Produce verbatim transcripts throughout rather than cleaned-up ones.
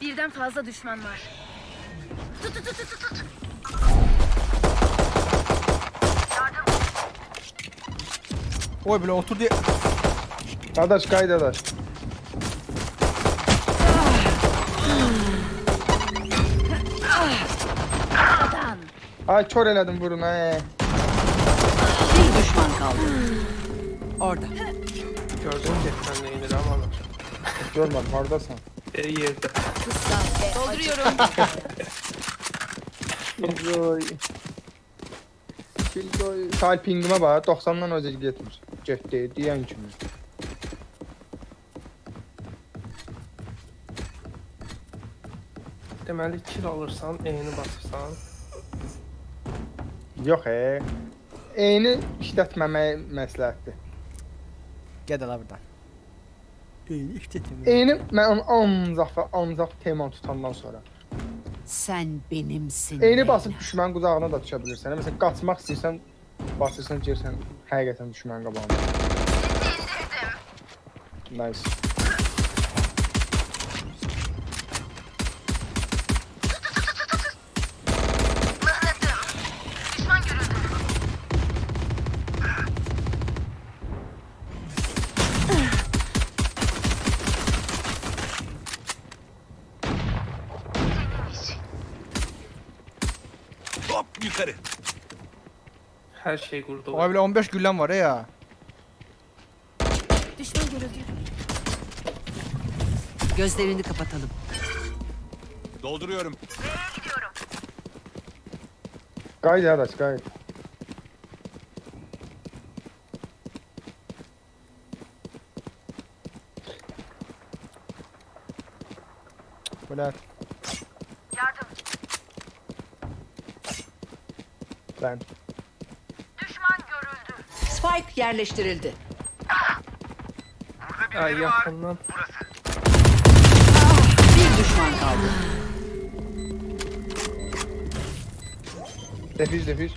Birden fazla düşman var. Tut tut tut tut tut. Oy bile otur diye. Kardeş kaydı kardeş. Ay çor eledim burun ha. Bir düşman kaldı. Orada. Gördün ki sen neyini ama anlatacağım. Görmedim oradasın. Her yerde. Dolduruyorum. Kilgoy. Kilgoy. Sal pingime bak. doksandan özel gitmiş. Cehde diyen kimi. Deməli kill alırsan, E'ni basırsan. Yox he. E'ni işlətməmək məsləhətdir. Gədə la burdan. E'ni işlətmə. E'ni mən ancaq ancaq teman tutandan sonra. Sən benimsin. E'ni basıb düşmənin qucağına da düşə bilirsən. Məsələn, qaçmaq istəyirsən, basırsan, gəlsən həqiqətən düşmənin qabağına. Nice. Yukarı. Her şey kurdu. Abi bile on beş güllem var ya. Düşman görüldü. Gözlerini kapatalım. Dolduruyorum. Gidiyorum. Gayet hadi gayet. Bırak. Ben. Düşman görüldü. Spike yerleştirildi. Burada bir ay, yakından. Burası. Bir düşman kaldı. Defiz defiz.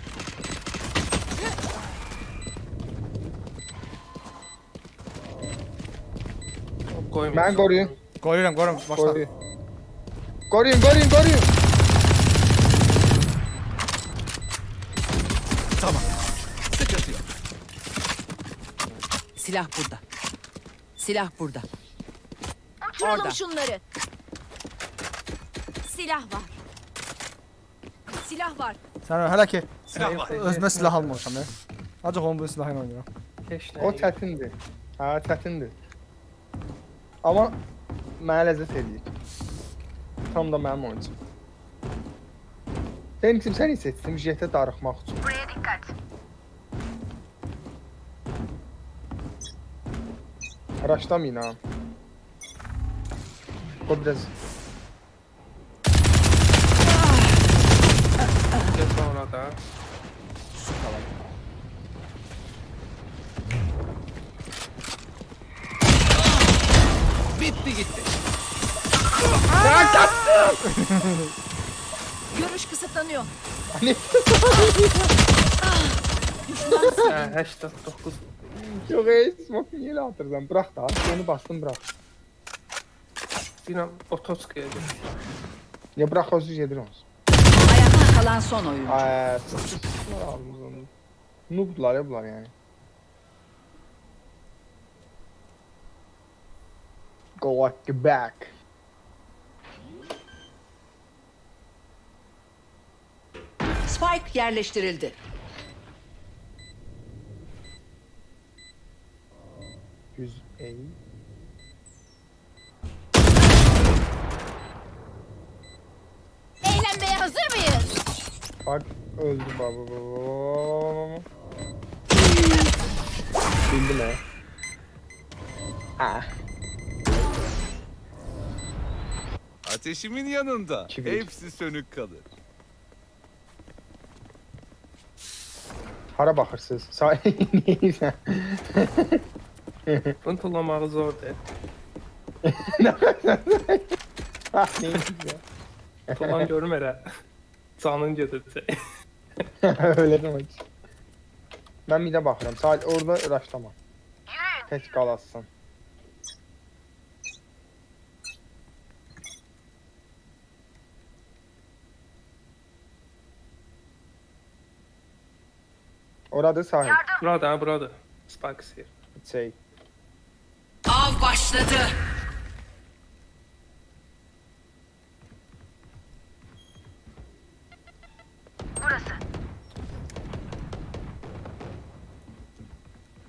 Ben koruyun. Koruyun koruyun. Koruyun koruyun koruyun. Silah burada. Silah burada. Uçuralım orada. Şunları. Silah var. Silah var. Sen hala ki özüne silah almamışam ya. Acaba onu bu silahla oynuyor. O çətindir. Ha çətindir. Ama mənə ləzzət eləyir. Tam da mənim oyuncum. Denizim sen hiss etsin. Jet'e darıxmaq üçün. Buraya dikkat. Araçtan inam. O biraz. Geçme ona da. Bitti gitti. Ben kaptım. Görüş kısıtlanıyor. Hani? hashtag dokuz. Yok ey, smoke niye atırsan? Bırak da, onu bastım bırak. Sinan otoskaya gel. Ya bırak o yüz yedi olsun. Ayakta kalan son oyuncu. Eee, nooblar ya bunlar yani. Go like the back. Spike yerleştirildi. yüz elli. Eğlenmeye hazır mıyız? Bak öldü baba. Bildi mi? Ah. Ateşimin yanında kibir. Hepsi sönük kalır. Hara bakırsınız. Sahi neyse. Bunu tullamağı zordur. Tullan görmür ha. Canın götürdü. Öyle demek. Ben bir de bakıram. Sadece orada uğraşlama. Tek kalasın. Orada sahip. Yardım. Burada ha, burada. Spikes here. Şey. Av başladı. Burası.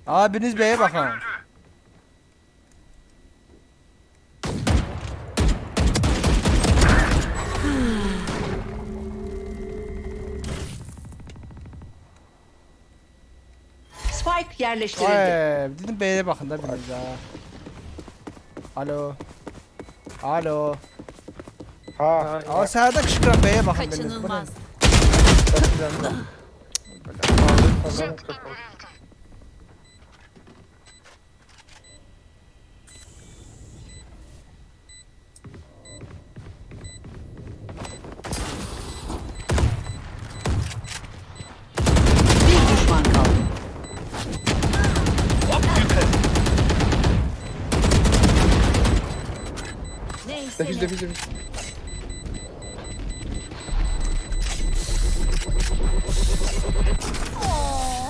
Abiniz beye bakın. Spike yerleştirildi. Ay, dedim beye bakın da biriniz ha. Alo. Alo. Ha. Aa sağda kışkıran beye bakın. Kaçınılmaz. Defil defil defil.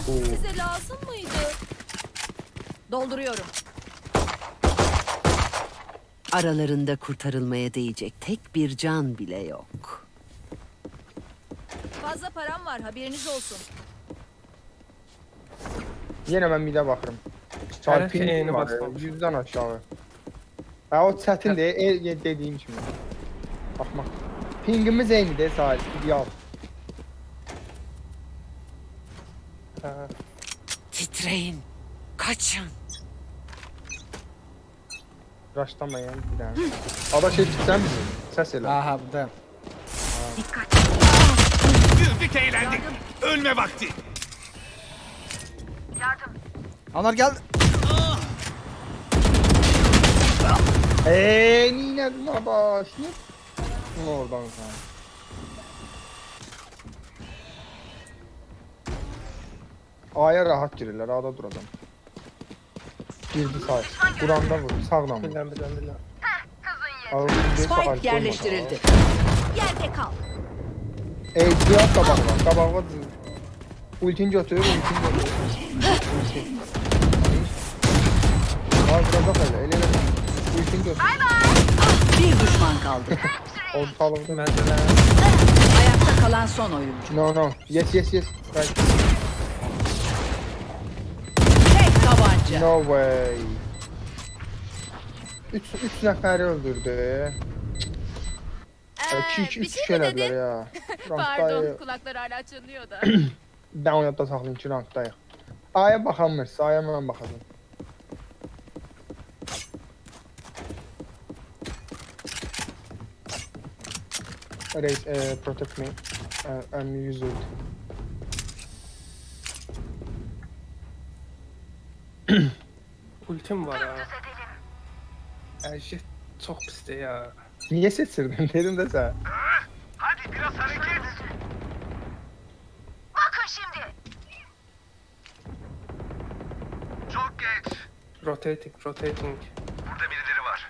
Size lazım mıydı? Dolduruyorum. Aralarında kurtarılmaya değecek tek bir can bile yok. Fazla param var, haberiniz olsun. Yine ben bir de bakarım. Çarpın var, yüzden aşağı. Ha, o çətin deyil, el dediyim kimi. Baxmaq. Pingimiz eynidir sadece, ideal. Ha. Titreyin, kaçın. Raşlamayın bir dənə. Ada şey tutsan bizi, səs elə. Aha, buradayım. Dikkat. Güldük, eğlendik. Ölme vakti. Yardım. Anar gel. Eee nine buna başlayıp oradan sana. A'ya rahat girirler, A'da dur adam. Girdi sağ, durandan vurur, sağdan vurur. Bilmem bilmem bilmem. Spike yerleştirildi. Yerde kal. Eee duyak kabağı var, kabağı var. Ultini götür, ultini götür. Aa burada kal, el ele. Bye bye. Bir düşman kaldı. Ortalıkta merdiven. Ayakta kalan son oyuncu. No no. Yes yes yes. Right. Tek tabanca. No way. Üç, üç neferi öldürdü. Ee, Bitir mi dedin? Ya. Pardon kulaklar hala çınlıyor da. Ben oynatta saklayayım ki rankdayım. A'ya bakamıyoruz. A'ya hemen bakalım. Raise, uh, protect me. Uh, I'm used. Ultim var ha. Her şey çok pisti ya. Niye sesirdin dedim de sana. Hadi biraz hareket. Bakın şimdi. Çok geç. Rotating, rotating. Burada birileri var.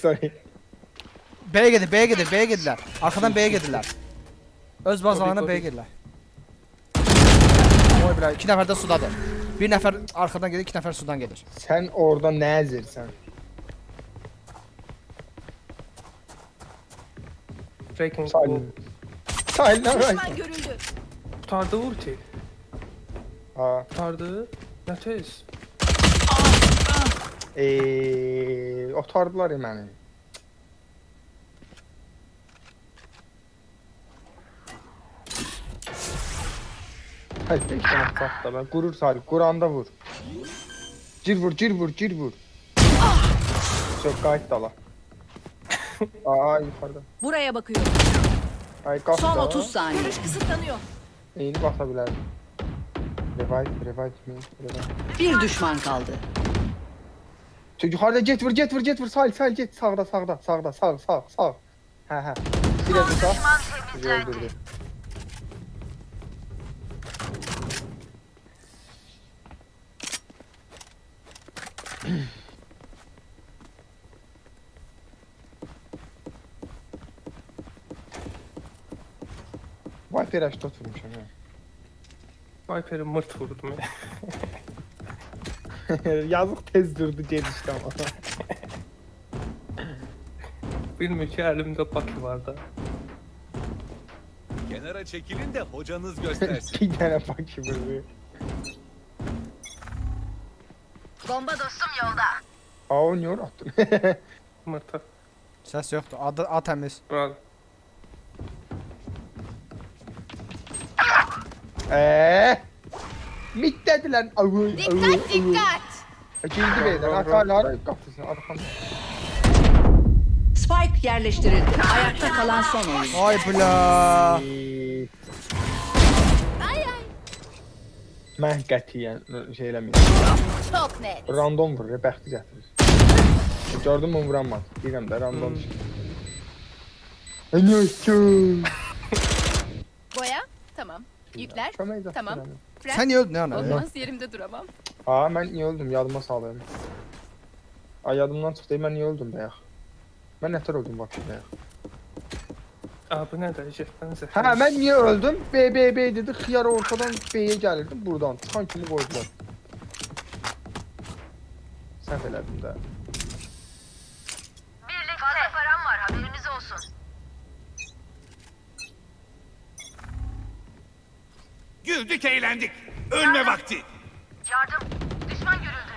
Sorry. B'ye gidin, B'ye gidin, B'ye gidiler. Arkadan B'ye gidiler. Öz bazlarına B'ye gidiler. Oy bira, iki nəfər də sudadır. Bir nəfər arxadan gelir, iki nəfər sudan gelir. Sən orada nə əzirsən? Breaking ball. Sahildən var. Tutardı vur ki. Haa. Tutardı. Nə tez? Eee, otardılar məni. Hayır, bir tane atsak da ben. Qurur Salih, Quranda vur. Gir vur, gir vur, gir vur. Çok kayıt dala. Aa, yukarıda. Buraya bakıyorum. Ay, kalk son otuz saniye. Görüş kısıtlanıyor. Eyni basabilirim. Revive, revive, revive. Bir düşman kaldı. Yukarıda get vur, get vur, get vur, sağ, sağ, get, sağda, sağda, sağda, sağ, sağ, sağ. Hə, hə. Biraz sağ. Öldürdü. Viper'e açtı vurmuşum ya. Viper'e mırt vurdum ya. Yazık tez durdu gelişti ama. Bilmiyorum ki elimde baki vardı. Kenara çekilin de hocanız göstersin. Bir tane baki böyle. Bomba dostum yolda. Aa oynuyor attım. Mırtı. Ses yoktu. Adı A temiz. Bravo. Eee? Mit dediler. Dikkat dikkat. İkinci beyler. Arkalar kafasını arkamda. Spike yerleştirildi. Ayakta kalan son oyuncu. Ay bula. Mən qətiyyən şey eləməyəm. Çok net. Random vurur, bəxti gətirir. Gördüm onu vuranmaz. Deyirəm də random düşür. Eniyökküm. Boya? Tamam. Yükler? Tamam. Sen niye öldün? Olmaz yerimde duramam. Haa mən niye öldüm? Yadıma sağlayayım. Ay yadımdan çıxdı. Mən niye öldüm dayaq? Mən nətər öldüm bakı dayaq? Aa bu ne de şeften zehir. Ha ben niye öldüm? B B B dedi. Hıyar ortadan B'ye gelirdim buradan. Çıkan kimi koydular. Səhv elədim de. Birlik fazla param var haberiniz olsun. Güldük eğlendik. Ölme yardım. Vakti. Yardım. Düşman görüldü.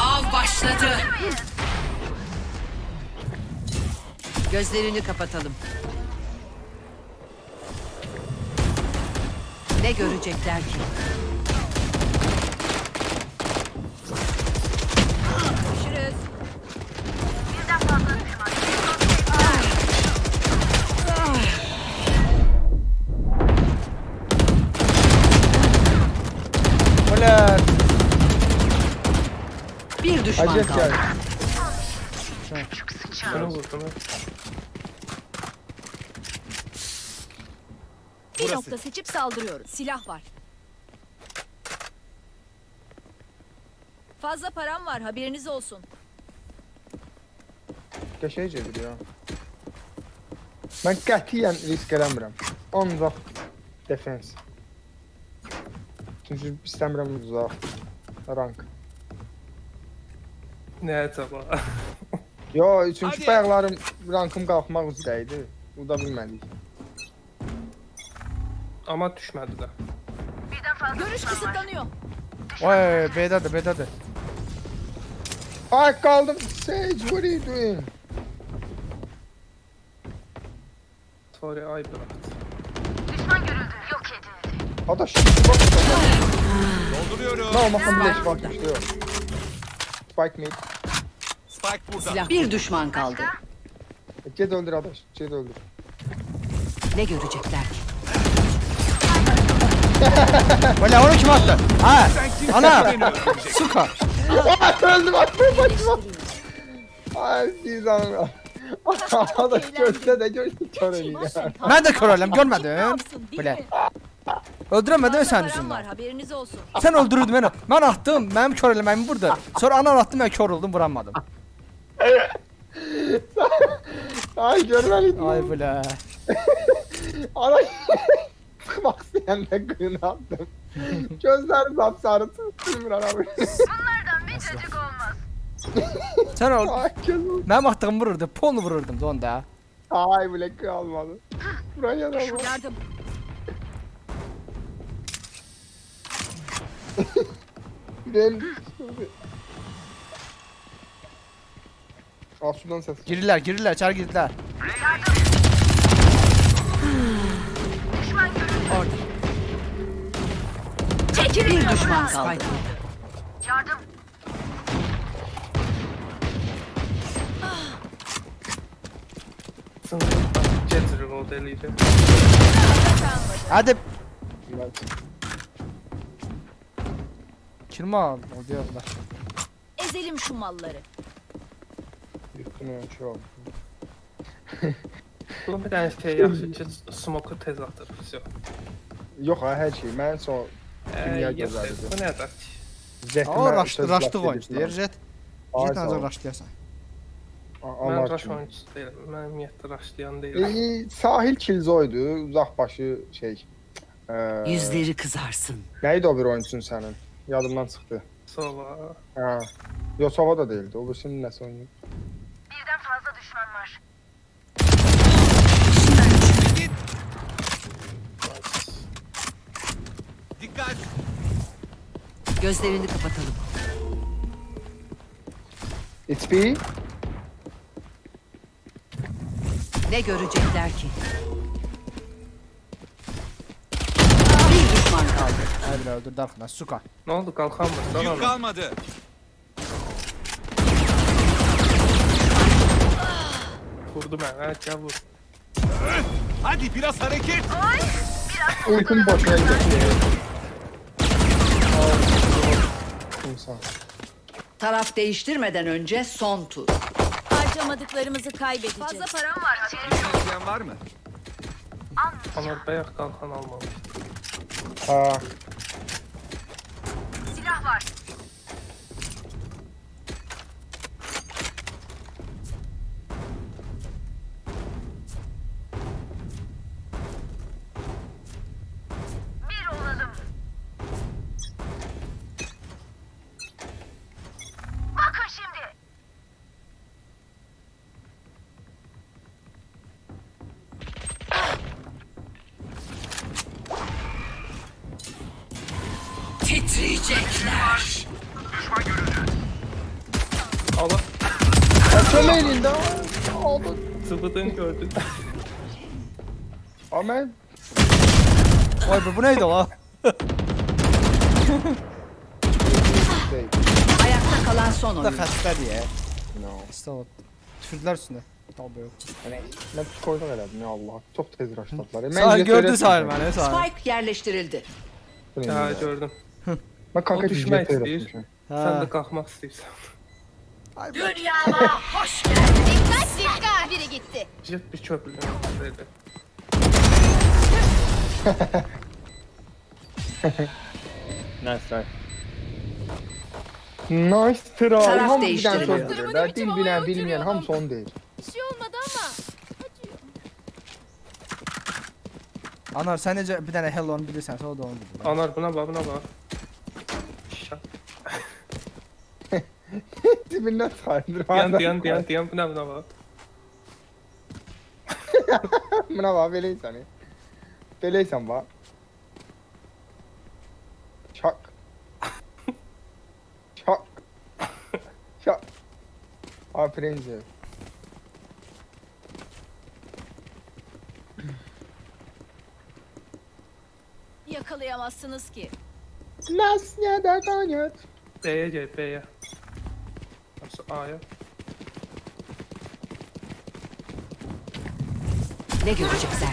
Av başladı. Gözlerini kapatalım. Ne görecekler ki? Görüşürüz. Birden fazla düşman. Oler. Bir düşman Acep kaldı. Yani. Küçük sıçan. Bir nokta seçip saldırıyoruz. Silah var. Fazla param var. Haberiniz olsun. Köşeye çeviriyor. Ben katiyen risk edemiyorum. Ancak defense. Çünkü istemiyorum uzak. Rank. Ne tabağa? Yo çünkü bayaqlarım rankım kalkmak üzereydi. Bu da bilmedik. Ama düşmedi de. Görüş kısıtlanıyor. Vay bedadı bedadı. Ay kaldım. Sage what are you doing? Sorry ay bıraktı. Düşman görüldü. Yok edildi. Adaş bak. Dolduruyorum. Ne olmasın bile bak işte yok. Spike mid. Spike burada. Silah. Bir düşman kaldı. Ced öldür adaş. Ced öldür. Ne görecekler ki? Valla onu kim attı? Ha? Ana! Suka! Öldüm attım başıma! Ay siz anam! Adaş görse de görse kör öleyim ya! Ben de kör öleyim görmedim! Valla! Öldüremedim mi sen yüzünden? Sen öldürürdün beni! Ben attım! Benim kör elemeyim burada! Sonra anan attım ben kör oldum vuranmadım! Ay görmeliydim! Ay valla! Anaş! Bak sen de kıyını attım. Gözler sapsarı tuttum Murat abi. Bunlardan bir çocuk olmaz. Sen ol. Benim attığım vururdu. Ponu vururdum da onda. Ay bile kıy almadı. Buraya da vur. Yardım. Asudan ses. Girirler girirler. Çar girirler. Çekil bir düşman kaldı. Yardım. Hadi. Çırma al diyorlar. Ezelim şu malları. Yutmuyor şu an. Bunun bir tane şey yaxşı ki, smoku tez atırız, yox. Yox, hər şey, mən son dünya gözləridir. Bu nədir ki? Zetmə, raşdı var, deyir Zet. Zet ancaq raşdıyasan. Mən Raşonçu deyiləm, mən ümumiyyətlə Raşlayan deyiləm. E, sahil Kilzoydu, uzaqbaşı şey... E, Yüzleri kızarsın. Neydi o bir oyuncusun sənin? Yadımdan çıxdı. Sova. Ha. Yo, Sova da değildi, o bu şimdi nəsə oynuyor? Birden fazla düşman var. Dikkat! Gözlerini kapatalım. It's B. Ne görecekler ki? Bir düşman kaldı. Hayır öldür darkına suka. Ne oldu kalkan mı? Yük kalmadı. Vurdu ben. Evet gel vur. Hadi biraz hareket. Ay, biraz. Uykum boşuna gidiyor. Taraf değiştirmeden önce son tur. Harcamadıklarımızı kaybedeceğiz. Fazla param var. Çevirin. Var mı? Anladım. Dayak kalkan almamış. Aa. Silah var. Titriyecekler. Düşman görüldü. Alın. Açma elinde. Alın. Sıvıdın gördün. Amen. Vay be bu neydi la? Ayakta kalan son oyun. Da hasta diye. No. Stop. Tüfürdüler üstüne. Tabi yok. Yani ben psikolojik eledim ya Allah. Çok tez raşladılar. Sahil gördü sahil beni sahil. Spike yerleştirildi. Ya gördüm. Bak kalka düşmek istiyor. Sen de kalkmak istiyorsan. Dünyama hoş geldin. Dikkat dikkat. Biri gitti. Jet bir çöplüğü. Nice try. Nice try. Taraf değiştiriliyor. Dertin bilen bilmeyen ham son değil. Bir şey olmadı ama. Anar sen necə bir dənə Hellon'u bilirsən, o da onu bilir. Anar buna bak, buna bak. Dibindən sayılır. Diyan, diyan, diyan, diyan, buna buna bak. Buna bak, beleysən. Beleysən bak. Çak. Çak. Çak. Aprenci. Yakalayamazsınız ki. Nasıl ya da kanıyor? B'ye gel B'ye. Nasıl A'ya? Ne görecekler?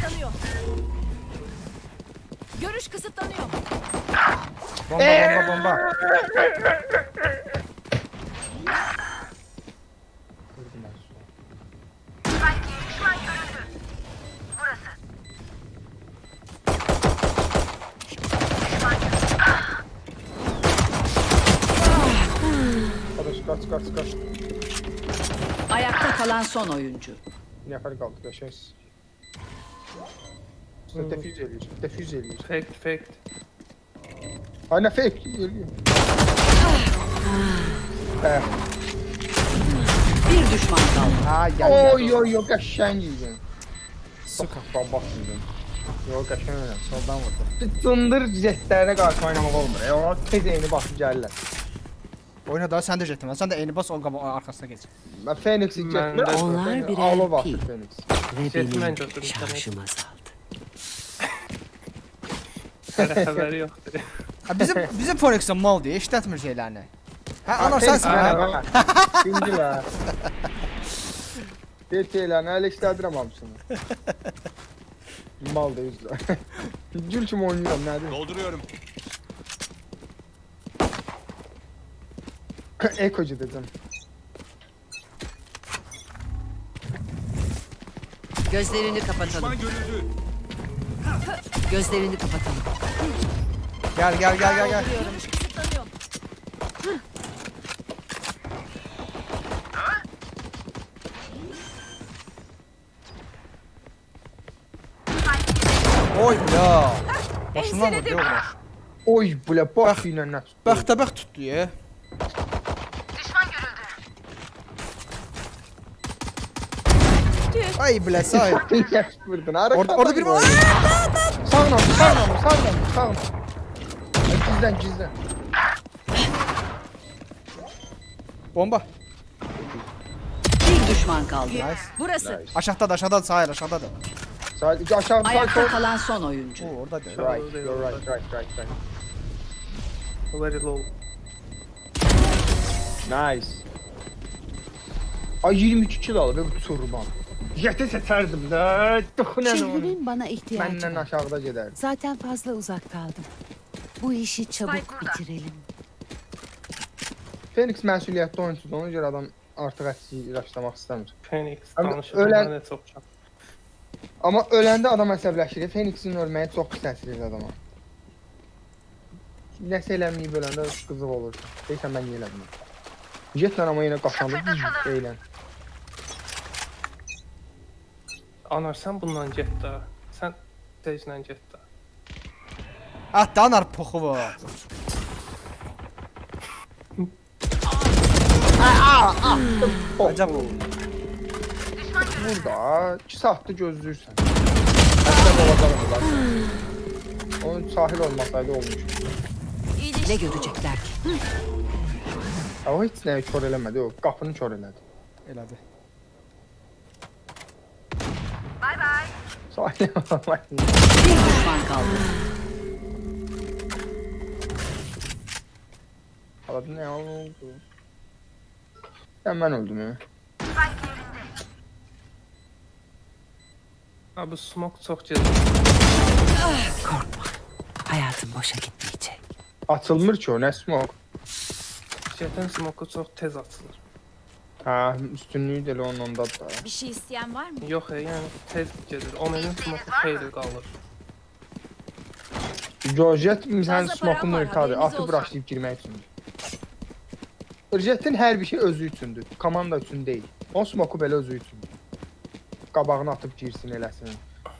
Görüş kısıtlanıyor. Bomba bomba bomba. Kaç kaç kaç. Ayakta kalan son oyuncu. Ne yapar kaldık yaşayız. Hmm. Defüze ediyor. Defüze ediyor. Fake fake. Aynen fake. Ah. Bir düşman kaldı. Ay ay. Oy oy oy kaçan gidiyor. Sıkı baba gidiyor. Yo kaçan öyle. Soldan vurdu. Tındır jetlerine karşı oynamak olmuyor. E ona tezeyini basıp geldiler. Oyna daha sen de jettin lan. Sen de eyni bas ol qabağın arkasına geç. Ben Fenix'i jettim. Onlar birer pi ve benim şarjım azaldı. Hələ haberi yoxdur. Bizim, bizim Fenix'in mal diye işletmir şeylerini. Hə, ana sensin mənə. Şimdi lan. Bir şeylerini hələ işlədirəm hamısını. Mal da yüzlə. Gül kimi oynuyorum nədir? Dolduruyorum. Ekocu dedim. Gözlerini kapatalım. Gözlerini kapatalım. Gel gel gel gel gel. Ой, бля. Başından vur, diyor baş. Oy, bla, parfümle ne? Bakta bak tuttu ya. Düşman görüldü. Ay bla, say. Vurdun, orada, orada bir var. Sağına, sağına, sağına, sağına. Gizlen, gizlen. Bomba. Bir düşman kaldı. Nice. Burası. Nice. Aşağıda da, aşağıda da, sahil, aşağıda da. Sahil, aşağıda, aşağıda. Ayakta kalan son oyuncu. Oo, orada da. Right, right, right, right, right. Very low. Nice. Ay yirmi iki kill alır, bu soruman. Jeti seçerdim de. Şehrin bana ihtiyacı var. Benden aşağıda gider. Zaten fazla uzak kaldım. Bu işi çabuk bitirelim. Fenix məsuliyyətli oyuncudur, ona görə adam artıq əksiyi rəfslamaq istəmir. Fenix danışır, ölən... mənə çox çap. Amma öləndə adam əsəbləşir, Fenixin ölməyi çox istəsirir adama. Nəsə eləməyib öləndə qızıq olur, deysən mən eləməyəm. Jetlə amma yenə qaçandı, eylən. Anar, sən bundan get daha, sən tezlə get daha. Atdı Anar poxu var. Aaa! Acab oldu. Burada iki saatdir gözləyirsən. Hətta olacaq onlar. Onun sahil olmasaydı olmuş. Nə görəcəklər ki? O heç nəyi kör eləmədi, o qapını kör elədi. Elədi. Bye bye. Sahil olmalı. Bir düşman qaldı. Haladı nə oldu? Ben ben öldüm ya. Abi smoke çok cezim. Korkma. Hayatım boşa gitmeyecek. Atılmır ki o, ne smoke? Zaten smoke'u çok tez atılır. Ha, üstünlüğü de onun onda da. Bir şey isteyen var mı? Yok ya, yani tez gelir. Onun smoke'u peyli kalır. Georgette mi sen smoke'un ırkadır? Atı bırakıp girmek için. Irjet'in hər bir şey özü üçündür, komanda üçün deyil. O smoku belə özü üçündür. Qabağını atıb girsin, eləsin.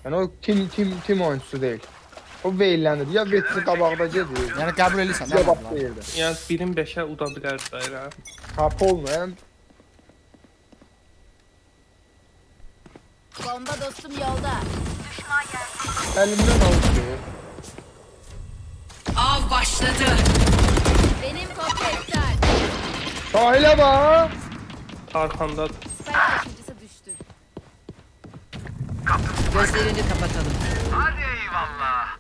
Yəni o tim, tim, tim oyuncusu deyil. O veyləndir, ya vetsi qabağda gedir. Yəni qəbul edirsən, nə vaxt deyirdi. Yəni birin beşə uda bilər dairə. Hap olmayan. Bomba dostum yolda. Düşman geldi. Elimdən aldı. Av başladı. Benim kopetler. Sahile bak! Arkamdadır. Gözlerini kapatalım. Hadi eyvallah.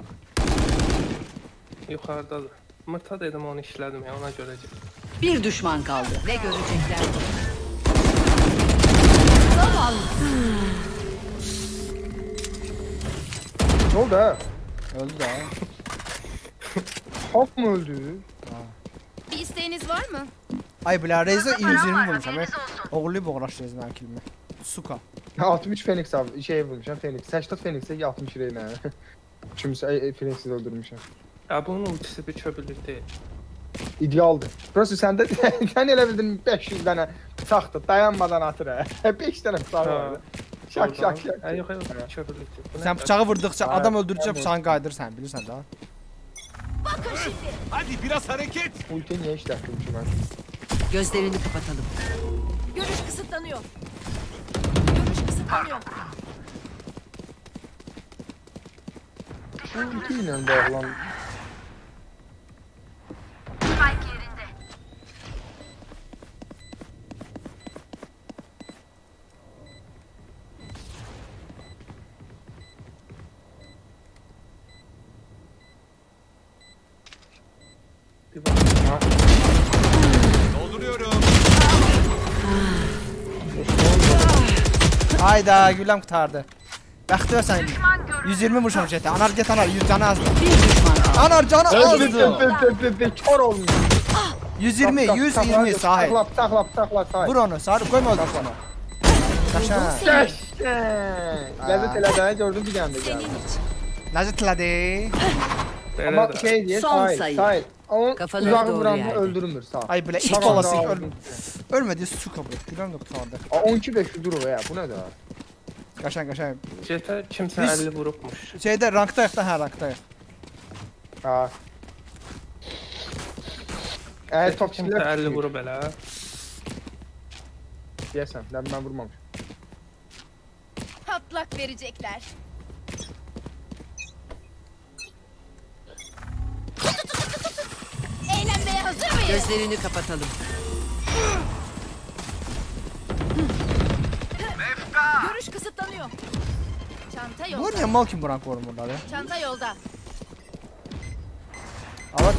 Yukarıdadır. Mırta dedim, onu işledim ya, ona görecek. Bir düşman kaldı. Ne görecekler? Zavallı. Ne oldu ha? Öldü ha. Hop mu öldü? Bir isteğiniz var mı? Ay bla, Reza yüz iyirmi vurmuşam, oğurlayıb oğraş Reza'nın akilini. Suka. altmış üç Fenix abi, şey vurmuşam, Fenix. səksən Fenix'e altmış Reyna. Kimsə Fenix'i öldürmüşəm. Ya bunun ultisi bir çöpülük deyil. İdealdır. Prosto səndə, sən elə bildin beş yüz dənə taxtı, dayanmadan atır ha. beş dənə bıçağı vardı. Şak şak şak. Ay yox, yox, çöpülük deyil. Sən bıçağı vurduqca, adam öldürücə bıçağını qayıdırsan, bilirsən daha. Bakın şimdi. Hadi biraz hareket. Ulti niye işlettim ki ben? Gözlerini kapatalım. Görüş kısıtlanıyor. Görüş kısıtlanıyor. Bu ultiyle bağlan. Spike yerinde. Hayda, gülüm kurtardı. Bəxti versen. yüz iyirmi vuruşam Jet'e. Anar get, Anar yüz canı azdı. Anar canı azdı. Kör olmuş. yüz iyirmi, yüz iyirmi sahil. Taklap, taklap, taklap sahil. Vur onu, sarı koyma öldü sana. Taşan. Lezzet elədi, gördüm bir gəndə gəldi. Lezzet elədi. Ama şey diye sahil, sahil. Uzağı vuranı öldürmür sağ. Ay bile ilk olası ölmür. Ölmedi, su kabul et. Gülen de kurtardı. on iki beş durur ya, bu ne de? Qaşan, qaşan. Şeydə kimsə əlli vurubmuş. Şeydə rankdayıq da, hə, rankdayıq. Ha. Əl top kimsə əlli vurub elə. Deyəsən, mən mən vurmamışam. Patlak verəcəklər. Eğlenmeye hazır mıyız? Gözlerini kapatalım. Görüş kısıtlanıyor. Çanta yolda. Bu niye mal kim bırak oğlum burada be? Çanta yolda. Avat.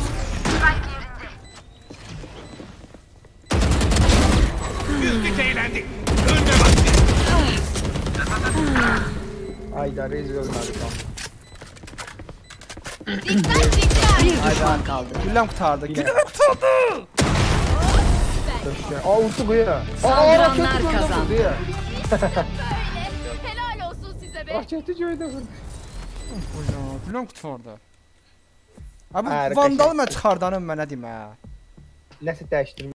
Büyük eğlendik. Önde bak. Hayda reis görmedik abi. Dikkat dikkat. Bir düşman kaldı. Güllem kurtardı. Güllem kurtardı. Aa uçtu bu ya. Saldıranlar kazandı. Helal olsun size be. Bahçeti cöyde vurdu. Güllem kurtardı. Abi vandalına çıxardanım mənə deyim ha. Nəsə dəyişdirmə.